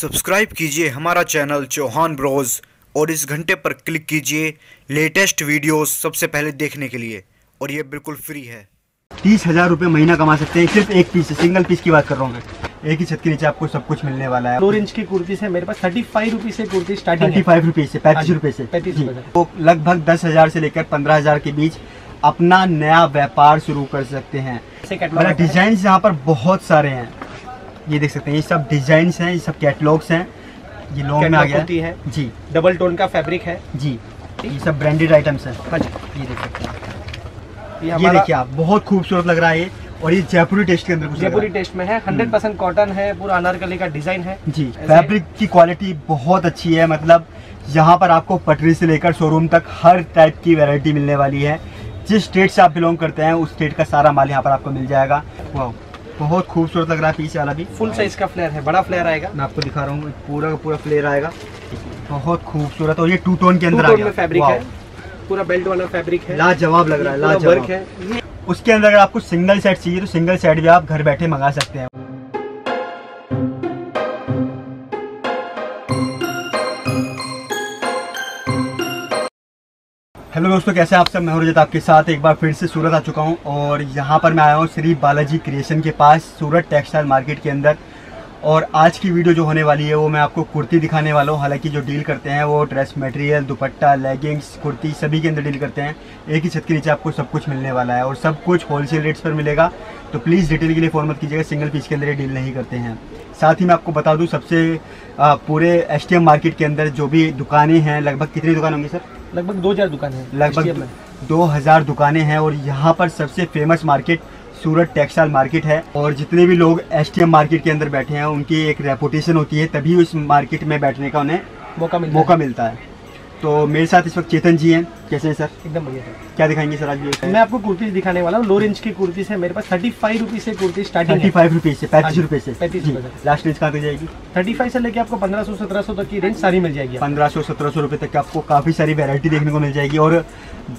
Subscribe कीजिए हमारा channel Chauhan Broz और इस घंटे पर क्लिक कीजिए लेटेस्ट वीडियोस सबसे पहले देखने के लिए, और ये बिल्कुल फ्री है। 30,000 रुपये महीना कमा सकते हैं सिर्फ एक पीस, सिंगल पीस की बात कर रहा हूँ मैं। एक ही छत के नीचे आपको सब कुछ मिलने वाला है। 4 इंच की कुर्ती से मेरे पास 35 रुपीज से कुर्ती स्टार्टिंग, 35 रुपीज से 35 रुपये से 35 तो लगभग 10,000 से लेकर 15,000 के बीच अपना नया व्यापार शुरू कर सकते हैं। डिजाइन यहाँ पर बहुत सारे हैं, ये देख सकते हैं, ये सब डिजाइन हैं, ये सब कैटलॉग्स हैं। ये लॉन्ग में आ गया है जी, डबल टोन का फैब्रिक है जी, ये सब ब्रांडेड आइटम्स हैं। हाँ जी, ये देख सकते हैं, ये देखिए आप, बहुत खूबसूरत लग रहा है ये, और ये जयपुरी टेस्ट के अंदर, जयपुरी टेस्ट में है, 100% कॉटन है, पूरा अनारकली का डिजाइन है जी। फैब्रिक की क्वालिटी बहुत अच्छी है, मतलब यहाँ पर आपको पटरी से लेकर शोरूम तक हर टाइप की वैरायटी मिलने वाली है। जिस स्टेट से आप बिलोंग करते हैं उस स्टेट का सारा माल यहाँ पर आपको मिल जाएगा। वाह, बहुत खूबसूरत लग रहा है पीस वाला भी। फुल साइज का फ्लेयर है, बड़ा फ्लेयर आएगा, मैं आपको दिखा रहा हूँ, पूरा पूरा फ्लेयर आएगा, बहुत खूबसूरत। और ये 2 टोन के अंदर आएगा, फैब्रिक है, पूरा बेल्ट वाला फैब्रिक है, लाजवाब लग रहा है, लाजवाब है। उसके अंदर अगर आपको सिंगल सेट चाहिए तो सिंगल सेट भी आप घर बैठे मंगा सकते हैं। हेलो दोस्तों, कैसे हैं आप सब? मैं रजत आपके साथ एक बार फिर से सूरत आ चुका हूं, और यहां पर मैं आया हूं श्री बालाजी क्रिएशन के पास, सूरत टेक्सटाइल मार्केट के अंदर। और आज की वीडियो जो होने वाली है वो मैं आपको कुर्ती दिखाने वाला हूँ। हालांकि जो डील करते हैं वो dress material, dupatta, leggings, kurti सभी के अंदर डील करते हैं। एक ही छत के नीचे आपको सब कुछ मिलने वाला है और सब कुछ होलसेल रेट्स पर मिलेगा, तो प्लीज़ डिटेल के लिए फ़ोन मत कीजिएगा, सिंगल पीस के अंदर ये डील नहीं करते हैं। साथ ही मैं आपको बता दूँ, सबसे पूरे एसटीएम मार्केट के अंदर जो भी दुकानें हैं, लगभग कितनी दुकान होंगी सर? लगभग 2000 दुकान है, लगभग 2000 दुकानें हैं, और यहाँ पर सबसे famous market Surat textile market है। और जितने भी लोग एसटीएम मार्केट के अंदर बैठे हैं उनकी एक रेपुटेशन होती है, तभी उस मार्केट में बैठने का उन्हें मौका मिलता है। तो मेरे साथ इस वक्त चेतन जी हैं। कैसे हैं सर? एकदम बढ़िया सर। क्या दिखाएंगे सर आज भी? मैं आपको कुर्ती दिखाने वाला हूँ, 4 इंच की कुर्ती से मेरे पास 35 रुपीज से कुर्ती स्टार्टिंग, 35 रुपीज से 35 रुपये से 35 रुपये। लास्ट रेंज कहाँ तक जाएगी? 35 से लेके आपको 1500-1700 तक की रेंज सारी मिल जाएगी। 1500-1700 रुपये तक आपको काफ़ी सारी वेरायटी देखने को मिल जाएगी। और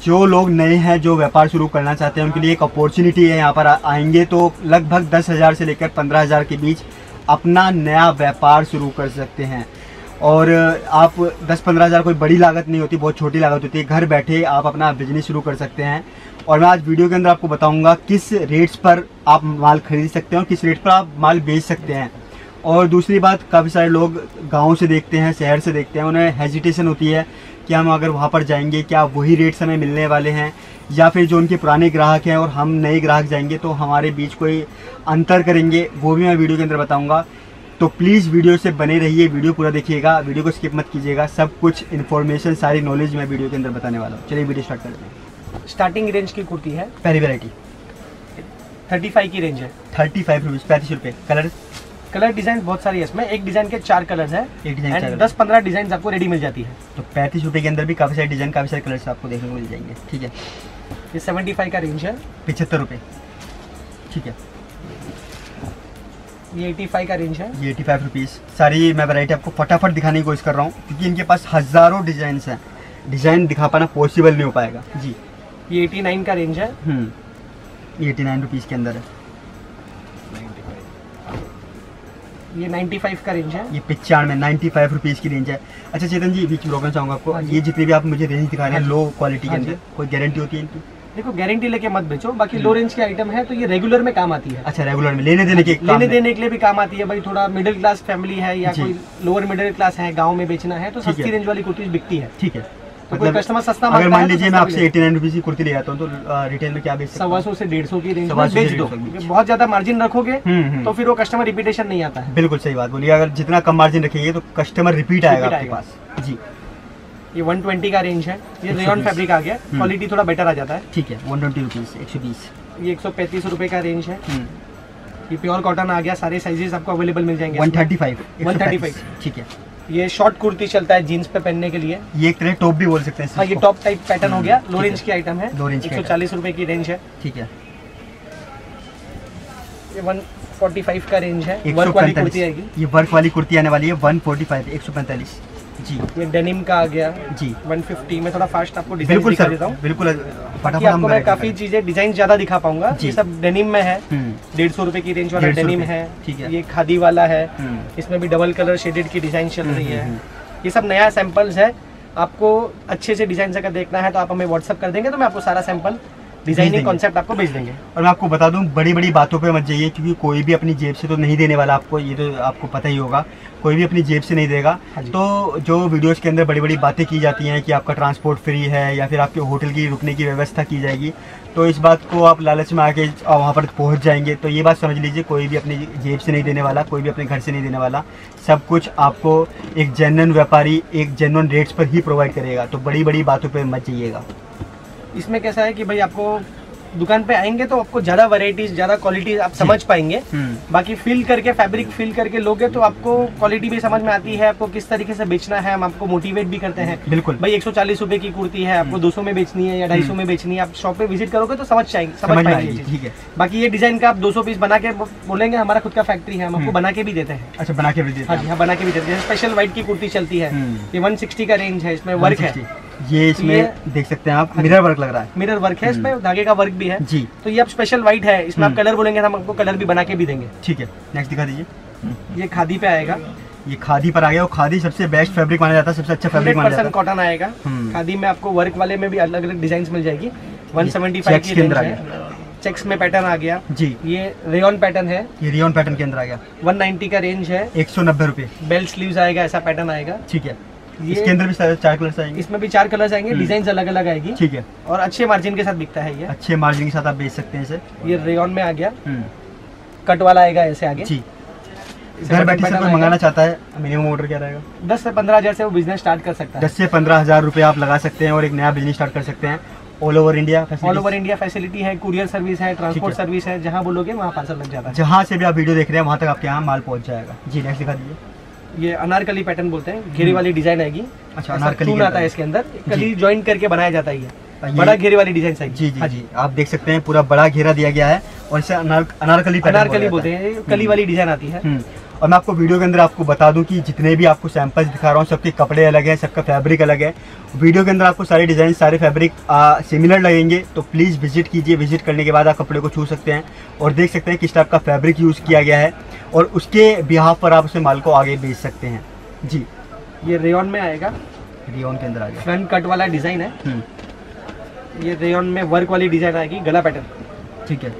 जो लोग नए हैं, जो व्यापार शुरू करना चाहते हैं, उनके लिए एक अपॉर्चुनिटी है। यहाँ पर आएंगे तो लगभग 10,000 से लेकर 15,000 के बीच अपना नया व्यापार शुरू कर सकते हैं। और आप 10-15,000 कोई बड़ी लागत नहीं होती, बहुत छोटी लागत होती है, घर बैठे आप अपना बिजनेस शुरू कर सकते हैं। और मैं आज वीडियो के अंदर आपको बताऊंगा किस रेट्स पर आप माल खरीद सकते हैं और किस रेट पर आप माल बेच सकते हैं। और दूसरी बात, काफ़ी सारे लोग गांव से देखते हैं, शहर से देखते हैं, उन्हें हेजिटेशन होती है कि हम अगर वहाँ पर जाएंगे क्या वही रेट्स हमें मिलने वाले हैं, या फिर जो उनके पुराने ग्राहक हैं और हम नए ग्राहक जाएंगे तो हमारे बीच कोई अंतर करेंगे, वो भी मैं वीडियो के अंदर बताऊँगा। तो प्लीज़ वीडियो से बने रहिए, वीडियो पूरा देखिएगा, वीडियो को स्किप मत कीजिएगा, सब कुछ इन्फॉर्मेशन, सारी नॉलेज मैं वीडियो के अंदर बताने वाला हूँ। चलिए वीडियो स्टार्ट करते हैं। स्टार्टिंग रेंज की कुर्ती है, पहली वैरायटी 35 की रेंज है, 35 रुपीज़ 35 रुपये। कलर डिज़ाइन बहुत सारी है इसमें, एक डिज़ाइन के 4 कलर्स हैं, एक डिज़ाइन 10-15 डिज़ाइन आपको रेडी मिल जाती है। तो 35 रुपये के अंदर भी काफ़ी सारे डिज़ाइन, काफ़ी सारे कलर्स आपको देखने को मिल जाएंगे। ठीक है, ये 75 का रेंज है, 75 रुपये। ठीक है, ये 85 का रेंज है, ये 85 रुपीज़। सारी मैं वैरायटी आपको फटाफट दिखाने की कोशिश कर रहा हूँ क्योंकि इनके पास हज़ारों डिज़ाइंस हैं, डिज़ाइन दिखा पाना पॉसिबल नहीं हो पाएगा जी। ये 89 का रेंज है, 89 रुपीज़ के अंदर है। 95, ये 95 का रेंज है, ये 95 रुपीज़ की रेंज है। अच्छा चेतन जी, बीच में रोकना चाहूँगा आपको। ये जितनी भी आप मुझे रेंज दिखा रहे हैं लो क्वालिटी के अंदर, कोई गारंटी होती है इनकी? देखो, गारंटी लेके मत बेचो, बाकी लो रेंज के आइटम है तो ये रेगुलर में काम आती है। अच्छा, रेगुलर में लेने देने के लिए भी काम आती है। भाई थोड़ा मिडिल क्लास फैमिली है या कोई लोअर मिडिल क्लास है, गांव में बेचना है तो सस्ती रेंज वाली कुर्ती बिकती है। ठीक है, तो कोई कस्टमर सस्ता मांगता है, अगर मान लीजिए मैं आपसे 89 रुपीज़ की कुर्ती ले जाता हूँ तो रिटेल में क्या बेच सकते हैं? 125 से 150 की रेंज में बेच दो। बहुत ज्यादा मार्जिन रखोगे तो फिर वो कस्टमर रिपीटेशन नहीं आता है। बिल्कुल सही बात बोलिए, अगर जितना कम मार्जिन रखेंगे तो कस्टमर रिपीट आएगा आपके पास जी। ये 120 का रेंज है, ये रेयन फैब्रिक आ गया, क्वालिटी थोड़ा बेटर आ जाता है। ठीक है, 120 रुपीज़ 120। ये 135 रुपये का रेंज है, ये प्योर कॉटन आ गया, सारे साइजेस आपको अवेलेबल मिल जाएंगे। 135। ठीक है, ये शॉर्ट कुर्ती चलता है जीन्स पे पहनने के लिए, ये एक तरह टॉप भी बोल सकते हैं। हाँ, ये टॉप टाइप पैटर्न हो गया, लो रेंज की आइटम है, 140 रुपये की रेंज है। ठीक है, ये 145 का रेंज है, वर्क वाली कुर्ती आएगी, ये वर्क वाली कुर्ती आने वाली है 145 145। जी। ये डेनिम का आ गया जी 150 में। थोड़ा फास्ट आपको डिजाइन दिखा देता हूँ, बिल्कुल फटाफट। आपको मैं काफी चीजें डिजाइन ज्यादा दिखा पाऊंगा। ये सब डेनिम में है, 150 रुपए की रेंज वाला डेनिम है, ठीक है। ये खादी वाला है, इसमें भी डबल कलर शेडेड की डिजाइन चल रही है। ये सब नया सैंपल्स है। आपको अच्छे से डिजाइन अगर देखना है तो आप हमें व्हाट्सअप कर देंगे तो मैं आपको सारा सैंपल डिजाइनिंग कॉन्सेप्ट आपको भेज देंगे। और मैं आपको बता दूं, बड़ी बड़ी बातों पे मत जाइए, क्योंकि कोई भी अपनी जेब से तो नहीं देने वाला आपको, ये तो आपको पता ही होगा, कोई भी अपनी जेब से नहीं देगा। तो जो वीडियोस के अंदर बड़ी बड़ी बातें की जाती हैं कि आपका ट्रांसपोर्ट फ्री है या फिर आपके होटल की रुकने की व्यवस्था की जाएगी, तो इस बात को आप लालच में आके वहाँ पर पहुँच जाएंगे। तो ये बात समझ लीजिए, कोई भी अपनी जेब से नहीं देने वाला, कोई भी अपने घर से नहीं देने वाला, सब कुछ आपको एक जेन्युइन व्यापारी एक जेन्युइन रेट्स पर ही प्रोवाइड करेगा। तो बड़ी बड़ी बातों पर मत जाइएगा। इसमें कैसा है कि भाई आपको दुकान पे आएंगे तो आपको ज़्यादा वैरायटीज, ज़्यादा क्वालिटी आप समझ पाएंगे। बाकी फील करके, फैब्रिक फील करके लोगे तो आपको क्वालिटी भी समझ में आती है, आपको किस तरीके से बेचना है। हम आपको मोटिवेट भी करते हैं, बिल्कुल भाई 140 रुपए की कुर्ती है, आपको 200 में बेचनी है या 250 में बेचनी है। आप शॉप पे विजिट करोगे तो समझ पाएंगे, ठीक है। बाकी ये डिजाइन का आप 200 पीस बना के बोलेंगे, हमारा खुद का फैक्ट्री है, हम आपको बना के भी देते हैं। अच्छा, बना के भी देते हैं? हाँ, बना के भी देते हैं। स्पेशल व्हाइट की कुर्ती चलती है, ये 160 का रेंज है, इसमें वर्क है। ये इसमें देख सकते हैं आप, मिरर वर्क लग रहा है, मिरर वर्क है इसमें, धागे का वर्क भी है जी। तो ये आप स्पेशल व्हाइट है, इसमें आप कलर बोलेंगे हम आपको कलर भी बना के भी देंगे, ठीक है। नेक्स्ट दिखा दीजिए। ये खादी पे आएगा, ये खादी पर आ गया। वो खादी सबसे बेस्ट फैब्रिक माना जाता है, सबसे अच्छा फैब्रिक माना जाता है। 100% कॉटन आएगा खादी में। आपको वर्क वाले में भी अलग अलग डिजाइन मिल जाएगी। 175 के रेंज है। चेक्स में पैटर्न आ गया जी। ये रेयन पैटर्न है, ये रेयन पैटर्न के अंदर आ गया। 190 का रेंज है, 190 रुपए। बेल स्लीव्स आएगा, ऐसा पैटर्न आएगा, ठीक है। इसके अंदर भी चार कलर्स आएंगे, इसमें भी चार कलर्स आएंगे, डिजाइन अलग अलग आएगी, ठीक है। और अच्छे मार्जिन के साथ बिकता है, ये अच्छे मार्जिन के साथ आप बेच सकते हैं इसे। ये रेयन में आ गया, कट वाला आएगा ऐसे आगे जी। घर बैठे सब मंगाना चाहता है, मिनिमम ऑर्डर क्या रहेगा? 10 से 15 हज़ार से वो बिजनेस स्टार्ट कर सकता है। 10 से 15 हज़ार रुपये आप लगा सकते हैं और एक नया बिजनेस स्टार्ट कर सकते हैं। ऑल ओवर इंडिया फैसिलिटी है, कुरियर सर्विस है, ट्रांसपोर्ट सर्विस है, जहाँ बोलोगे वहाँ पार्सल लग जाता है। जहाँ से भी आप वीडियो देख रहे हैं वहाँ तक आपके यहाँ माल पहुँच जाएगा जी। नेक्स्ट दिखा दीजिए। ये अनारकली पैटर्न बोलते हैं, घेरे वाली डिजाइन आएगी। अच्छा, अनारकली आता है इसके अंदर, कली ज्वाइन करके बनाया जाता है, बड़ा घेरे वाली डिजाइन आएगी जी। जी आप देख सकते हैं पूरा बड़ा घेरा दिया गया है और इसे अनारकली बोलते हैं, कली वाली डिजाइन आती है। और मैं आपको वीडियो के अंदर आपको बता दूं कि जितने भी आपको सैंपल्स दिखा रहा हूँ, सबके कपड़े अलग हैं, सबका फैब्रिक अलग है। वीडियो के अंदर आपको सारे डिज़ाइन, सारे फैब्रिक सिमिलर लगेंगे, तो प्लीज़ विजिट कीजिए। विजिट करने के बाद आप कपड़े को छू सकते हैं और देख सकते हैं किस टाइप का फैब्रिक यूज़ किया गया है और उसके बिहाफ पर आप उसे माल को आगे बेच सकते हैं जी। ये रेयन में आएगा, रेयन के अंदर आएगा, फ्रंट कट वाला डिज़ाइन है। ये रेयन में वर्क वाली डिज़ाइन आएगी, गला पैटर्न, ठीक है।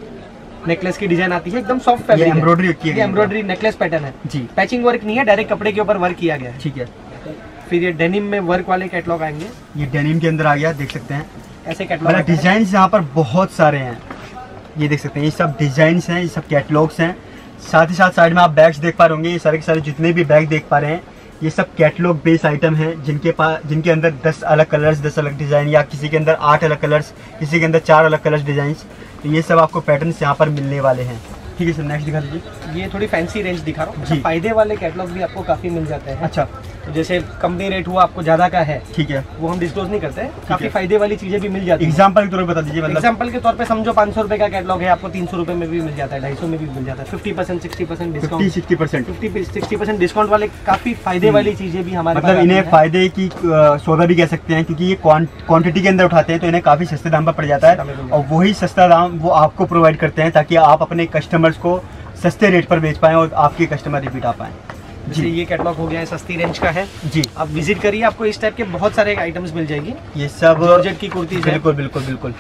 नेकलेस की डिजाइन आती है, एकदम सॉफ्ट फैब्रिक है, एम्ब्रॉयडरी की है, एम्ब्रॉयडरी नेकलेस पैटर्न है जी। पैचिंग वर्क नहीं है, डायरेक्ट कपड़े के ऊपर वर्क किया गया है, ठीक है। फिर ये डेनिम में वर्क वाले कैटलॉग आएंगे, ये डेनिम के अंदर आ गया, देख सकते हैं ऐसे कैटलॉग डिजाइन यहाँ पर बहुत सारे हैं। ये देख सकते हैं, ये सब डिजाइन हैं, ये सब कैटलॉग्स हैं। साथ ही साथ साइड में आप बैग्स देख पा रहे होंगे, ये सारे के सारे जितने भी बैग देख पा रहे हैं ये सब कैटलॉग बेस्ड आइटम हैं, जिनके अंदर 10 अलग कलर्स, 10 अलग डिज़ाइन, या किसी के अंदर 8 अलग कलर्स, किसी के अंदर 4 अलग कलर्स डिज़ाइंस। तो ये सब आपको पैटर्न्स यहाँ पर मिलने वाले हैं, ठीक है सर। नेक्स्ट दिखा दीजिए। ये थोड़ी फैंसी रेंज दिखा रहा हूँ जी। फायदे वाले कैटलॉग भी आपको काफ़ी मिल जाते हैं। अच्छा, तो जैसे कंपनी रेट हुआ आपको ज़्यादा का है, ठीक है, वो हम डिस्क्लोज नहीं करते। काफ़ी फायदे वाली चीज़ें भी मिल जाती है। एग्जाम्पल के तौर पर बता दीजिए, एग्जाम्पल के तौर पर समझो 500 रुपये का कैटलॉग है, आपको 300 रुपये में भी मिल जाता है, 250 में भी मिल जाता है। 50% 60% डिस्काउंट, 50-60% डिस्काउंट वाले काफ़ी फायदे वाली चीज़ें भी हमारे, मतलब इन्हें फायदे की सौदा भी कह सकते हैं, क्योंकि ये क्वान्टिटी के अंदर उठाते हैं तो इन्हें काफ़ी सस्ते दाम पर पड़ जाता है। और वही सस्ता दाम वो आपको प्रोवाइड करते हैं ताकि आप अपने कस्टमर्स को सस्ते रेट पर बेच पाएँ और आपके कस्टमर रिपीट आ पाएँ जी। ये कैटलॉग हो गया है, सस्ती रेंज का है जी। आप विजिट करिए, आपको इस टाइप के बहुत सारे आइटम्स मिल जाएगी। ये सब जॉर्जेट की कुर्तीज़, बिल्कुल बिल्कुल बिल्कुल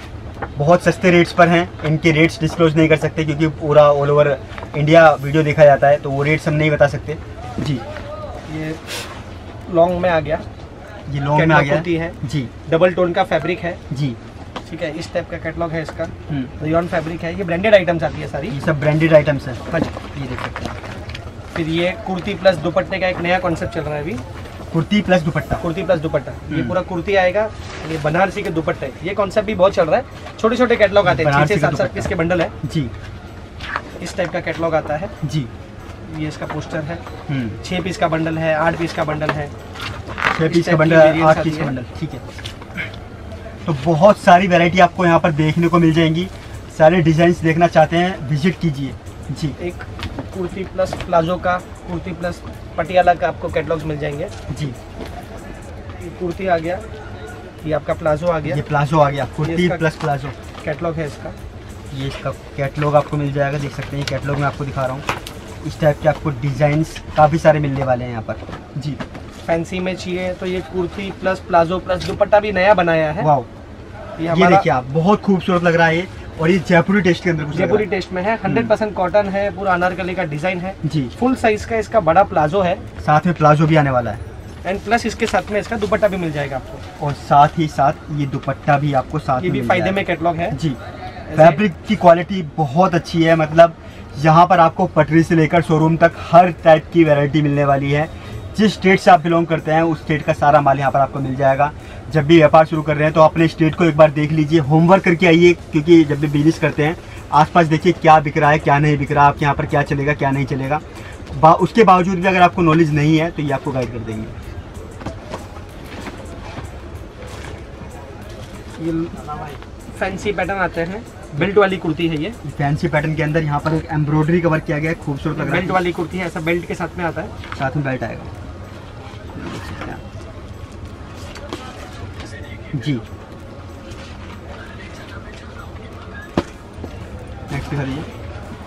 बहुत सस्ते रेट्स पर हैं। इनके रेट्स डिस्क्लोज नहीं कर सकते क्योंकि पूरा ऑल ओवर इंडिया वीडियो देखा जाता है, तो वो रेट्स हम नहीं बता सकते जी। ये लॉन्ग में आ गया, ये लॉन्ग में आ गया है जी। डबल टोन का फैब्रिक है जी, ठीक है। इस टाइप का कैटलॉग है, इसका रेयन फैब्रिक है। ये ब्रांडेड आइटम्स आती है सारी, ये सब ब्रांडेड आइटम्स हैं। हाँ जी, ये देख सकते हैं। फिर ये कुर्ती प्लस दुपट्टे का एक नया कॉन्सेप्ट चल रहा है अभी, कुर्ती प्लस दुपट्टा, कुर्ती प्लस दुपट्टा। ये पूरा कुर्ती आएगा, ये बनारसी के दुपट्टे, ये कॉन्सेप्ट भी बहुत चल रहा है। छोटे छोटे कैटलॉग आते हैं, 6-7 इसके बंडल है जी। इस टाइप का कैटलॉग आता है जी। ये इसका पोस्टर है, 6 पीस का बंडल है, 8 पीस का बंडल है, 6 पीस का बंडल, 8 पीस का बंडल, ठीक है। तो बहुत सारी वैरायटी आपको यहाँ पर देखने को मिल जाएंगी। सारे डिज़ाइंस देखना चाहते हैं, विजिट कीजिए जी। एक कुर्ती प्लस प्लाजो का, कुर्ती प्लस पटियाला का आपको कैटलॉग्स मिल जाएंगे जी। कुर्ती आ गया, ये आपका प्लाजो आ गया, ये प्लाजो आ गया, कुर्ती प्लस प्लाजो। कैटलॉग है इसका, ये इसका कैटलॉग आपको मिल जाएगा, देख सकते हैं। कैटलॉग में आपको दिखा रहा हूँ, इस टाइप के आपको डिज़ाइंस काफ़ी सारे मिलने वाले हैं यहाँ पर जी। फैंसी में चाहिए तो ये kurti plus palazzo plus dupatta भी नया बनाया है। वाओ, ये देखिए आप, बहुत खूबसूरत लग रहा है ये। और ये जयपुरी टेस्ट के अंदर, जयपुरी टेस्ट में है, 100% कॉटन है, पूरा अनारकली का डिजाइन है जी। फुल साइज का इसका बड़ा प्लाजो है, साथ में प्लाजो भी आने वाला है, एंड प्लस इसके साथ में इसका दुपट्टा भी मिल जाएगा आपको। और साथ ही साथ ये दुपट्टा भी आपको साथ में, फायदे में कैटलॉग है जी। फैब्रिक की क्वालिटी बहुत अच्छी है, मतलब यहाँ पर आपको पटरी से लेकर शोरूम तक हर टाइप की वैरायटी मिलने वाली है। जिस स्टेट से आप बिलोंग करते हैं उस स्टेट का सारा माल यहाँ पर आपको मिल जाएगा। जब भी व्यापार शुरू कर रहे हैं तो अपने स्टेट को एक बार देख लीजिए, होमवर्क करके आइए, क्योंकि जब भी बिजनेस करते हैं आसपास देखिए क्या बिक रहा है, क्या नहीं बिक रहा, आपके यहाँ पर क्या चलेगा, क्या नहीं चलेगा। उसके बावजूद भी अगर आपको नॉलेज नहीं है तो ये आपको गाइड कर देंगे। ये फैंसी पैटर्न आते हैं, बेल्ट वाली कुर्ती है ये। फैंसी पैटर्न के अंदर यहाँ पर एक एम्ब्रॉयडरी कवर किया गया है, खूबसूरत लग रहा है। बेल्ट वाली कुर्ती है, ऐसा बेल्ट के साथ में आता है, साथ में बेल्ट आएगा जी। नेक्स्ट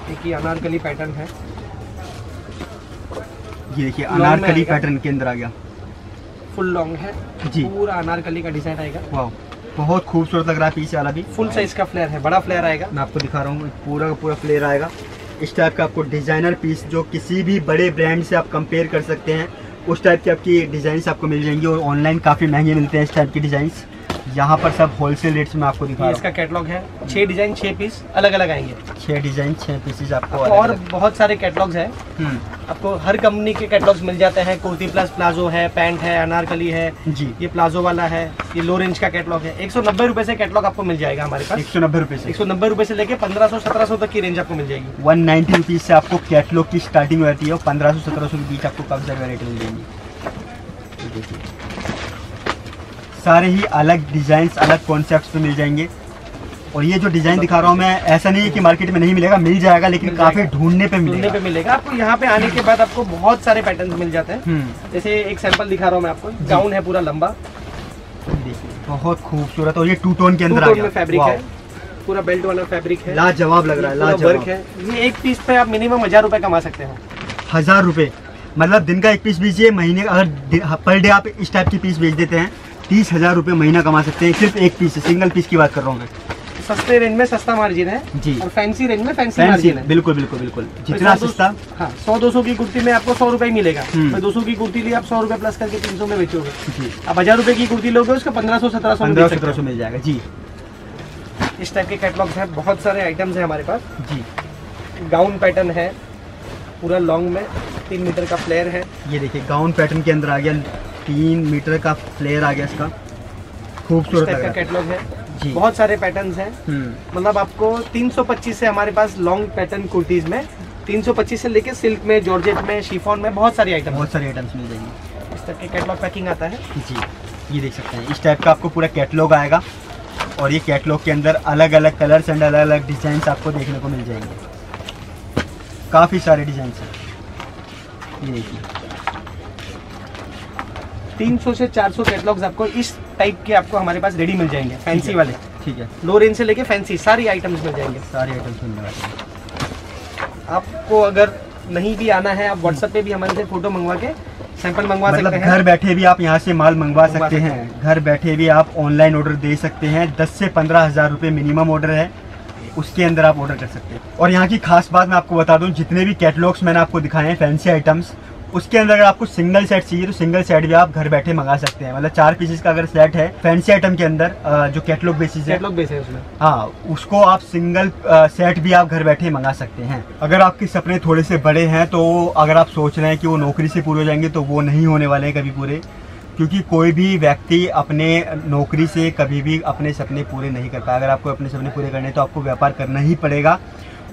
देखिए अनारकली पैटर्न है, ये देखिए अनारकली पैटर्न के अंदर आ गया, फुल लॉन्ग है जी, पूरा अनारकली का डिजाइन आएगा। वाओ, बहुत खूबसूरत लग रहा है पीस वाला भी। फुल साइज का फ्लेयर है, बड़ा फ्लेयर आएगा, मैं आपको दिखा रहा हूँ, पूरा का पूरा फ्लेयर आएगा। इस टाइप का आपको डिजाइनर पीस जो किसी भी बड़े ब्रांड से आप कंपेयर कर सकते हैं, उस टाइप की आपकी डिजाइंस आपको मिल जाएंगी। और ऑनलाइन काफ़ी महंगे मिलते हैं इस टाइप की डिजाइंस, यहाँ पर सब होलसेल रेट्स में आपको दिखा रहा हूं। इसका कैटलॉग है, 6 डिजाइन 6 पीस अलग अलग आएंगे, 6 डिजाइन 6 पीसेज आपको। और बहुत सारे कैटलॉग्स हैं, आपको हर कंपनी के कैटलॉग्स मिल जाते हैं। कुर्ती प्लस प्लाजो है, पैंट है, अनारकली है जी, ये प्लाजो वाला है, ये लो रेंज का कैटलॉग है। 190 रुपए से कैटलॉग आपको मिल जाएगा हमारे पास, 190 रुपए से। 190 रुपए से लेकर 1500-1700 तक की रेंज आपको मिल जाएगी। 190 रुपीज से आपको कैटलॉग की स्टार्टिंग रहती है, और 1500-1700 के बीच आपको काफी सारी वैरायटी मिल जाएगी। सारे ही अलग डिज़ाइंस, अलग कॉन्सेप्ट्स पे मिल जाएंगे। और ये जो डिज़ाइन दिखा रहा हूँ मैं, ऐसा नहीं है कि मार्केट में नहीं मिलेगा, मिल जाएगा, लेकिन काफ़ी ढूंढने पे मिलेगा। आपको यहाँ पे आने के बाद आपको बहुत सारे पैटर्न्स मिल जाते हैं। जैसे एक सैंपल दिखा रहा हूँ मैं आपको, गाउन है पूरा लंबा, बहुत खूबसूरत, और ये टू टोन के अंदर फैब्रिक है, पूरा बेल्ट वाला फैब्रिक है, लाजवाब लग रहा है, लाजवाब है। ये एक पीस पे आप मिनिमम 1000 रुपये कमा सकते हो। 1000 रुपये, मतलब दिन का एक पीस बेचिए, महीने अगर पर डे आप इस टाइप की पीस बेच देते हैं, 30,000 रुपए महीना कमा सकते हैं, सिर्फ एक पीस, सिंगल पीस की बात कर रहा हूँ मैं। सस्ते रेंज में सस्ता मार्जिन है जी, और फैंसी रेंज में फैंसी मार्जिन है। बिल्कुल बिल्कुल बिल्कुल, जितना सस्ता। हाँ, 100-200 की कुर्ती में आपको 100 रुपये मिलेगा, तो 200 की कुर्ती लिए आप 100 रुपये प्लस करके 300 में बेचोगे जी। आप 1000 रुपये की कुर्ती लोगे, उसका 1500-1700 मिल जाएगा जी। इस टाइप के कैटलॉग्स हैं, बहुत सारे आइटम्स हैं हमारे पास जी। गाउन पैटर्न है, पूरा लॉन्ग में 3 मीटर का फ्लेयर है, ये देखिए गाउन पैटर्न के अंदर आ गया, 3 मीटर का फ्लेयर आ गया इसका, खूबसूरत का कैटलॉग है जी। बहुत सारे पैटर्न्स हैं, मतलब आपको 325 से हमारे पास लॉन्ग पैटर्न कुर्तीज़ में 325 से लेके सिल्क में, जॉर्जेट में, शिफॉन में बहुत सारे आइटम्स मिल जाएंगे। इस टाइप के कैटलॉग पैकिंग आता है जी, ये देख सकते हैं। इस टाइप का आपको पूरा कैटलॉग आएगा, और ये कैटलॉग के अंदर अलग अलग कलर्स एंड अलग अलग डिज़ाइन आपको देखने को मिल जाएंगे, काफ़ी सारे डिज़ाइन हैं। ये देखिए 300 से 400 कैटलॉग्स आपको इस टाइप के आपको हमारे पास रेडी मिल जाएंगे, फैंसी वाले। ठीक है, लो रेंज से लेके फैंसी सारी आइटम्स मिल जाएंगे, सारे आइटम्स मिलने वाले हैं आपको। अगर नहीं भी आना है, आप व्हाट्सएप पे भी हमारे से फोटो मंगवा के सैंपल मंगवा सकते हैं। घर बैठे भी आप यहाँ से माल मंगवा सकते हैं, घर बैठे भी आप ऑनलाइन ऑर्डर दे सकते हैं। 10 से 15 हज़ार रुपये मिनिमम ऑर्डर है, उसके अंदर आप ऑर्डर कर सकते हैं। और यहाँ की खास बात मैं आपको बता दूँ, जितने भी कैटलॉग्स मैंने आपको दिखाए हैं फैंसी आइटम्स, उसके अंदर अगर आपको सिंगल सेट चाहिए तो सिंगल सेट भी आप घर बैठे मंगा सकते हैं। मतलब 4 पीसेस का अगर सेट है फैंसी आइटम के अंदर, जो कैटलॉग बेसिस है उसमें, हाँ, उसको आप सिंगल सेट भी आप घर बैठे मंगा सकते हैं। अगर आपके सपने थोड़े से बड़े हैं, तो अगर आप सोच रहे हैं कि वो नौकरी से पूरे हो जाएंगे, तो वो नहीं होने वाले हैं कभी पूरे, क्योंकि कोई भी व्यक्ति अपने नौकरी से कभी भी अपने सपने पूरे नहीं कर पाया। अगर आपको अपने सपने पूरे करने हैं तो आपको व्यापार करना ही पड़ेगा,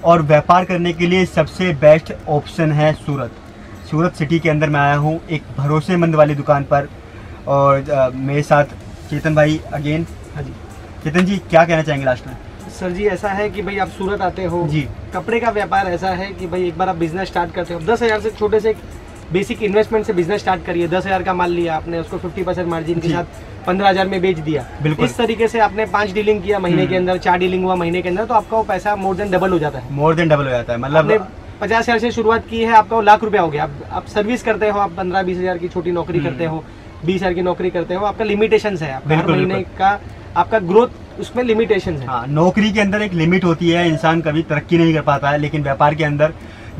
और व्यापार करने के लिए सबसे बेस्ट ऑप्शन है सूरत। सूरत सिटी के अंदर मैं आया हूँ एक भरोसेमंद वाली दुकान पर, और मेरे साथ चेतन भाई अगेन। हाँ जी चेतन जी, क्या कहना चाहेंगे लास्ट में? सर जी, ऐसा है कि भाई आप सूरत आते हो जी, कपड़े का व्यापार ऐसा है कि भाई एक बार आप बिज़नेस स्टार्ट करते हो, 10,000 से छोटे से बेसिक इन्वेस्टमेंट से बिजनेस स्टार्ट करिए। 10,000 का माल लिया आपने, उसको 50% मार्जिन के साथ 15,000 में बेच दिया। इस तरीके से आपने 5 डीलिंग किया महीने के अंदर, 4 डीलिंग हुआ महीने के अंदर, तो आपका वो पैसा मोर देन डबल हो जाता है। मोर देन डबल हो जाता है। मतलब 50,000 से शुरुआत की है, आपका वो लाख रुपया हो गया। आप सर्विस करते हो, आप 15-20,000 की छोटी नौकरी करते हो, 20,000 की नौकरी करते हो, आपका लिमिटेशन है। हर महीने का आपका ग्रोथ उसमें लिमिटेशन है। हाँ, नौकरी के अंदर एक लिमिट होती है, इंसान कभी तरक्की नहीं कर पाता है। लेकिन व्यापार के अंदर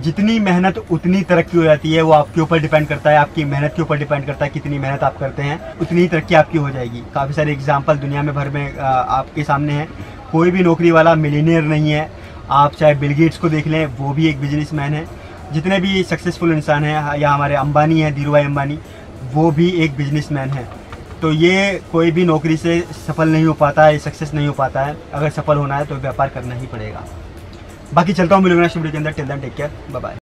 जितनी मेहनत उतनी तरक्की हो जाती है। वो आपके ऊपर डिपेंड करता है, आपकी मेहनत के ऊपर डिपेंड करता है। कितनी मेहनत आप करते हैं उतनी तरक्की आपकी हो जाएगी। काफ़ी सारे एग्जाम्पल दुनिया में भर में आपके सामने हैं। कोई भी नौकरी वाला मिलीनियर नहीं है। आप चाहे बिल गेट्स को देख लें, वो भी एक बिजनेसमैन है। जितने भी सक्सेसफुल इंसान हैं, या हमारे अंबानी हैं, धीरू भाई अंबानी, वो भी एक बिजनेसमैन है। तो ये कोई भी नौकरी से सफल नहीं हो पाता है, सक्सेस नहीं हो पाता है। अगर सफल होना है तो व्यापार करना ही पड़ेगा। बाकी चलता हूँ, मिलूंगा नेक्स्ट वीडियो के अंदर। Till then take care, bye bye.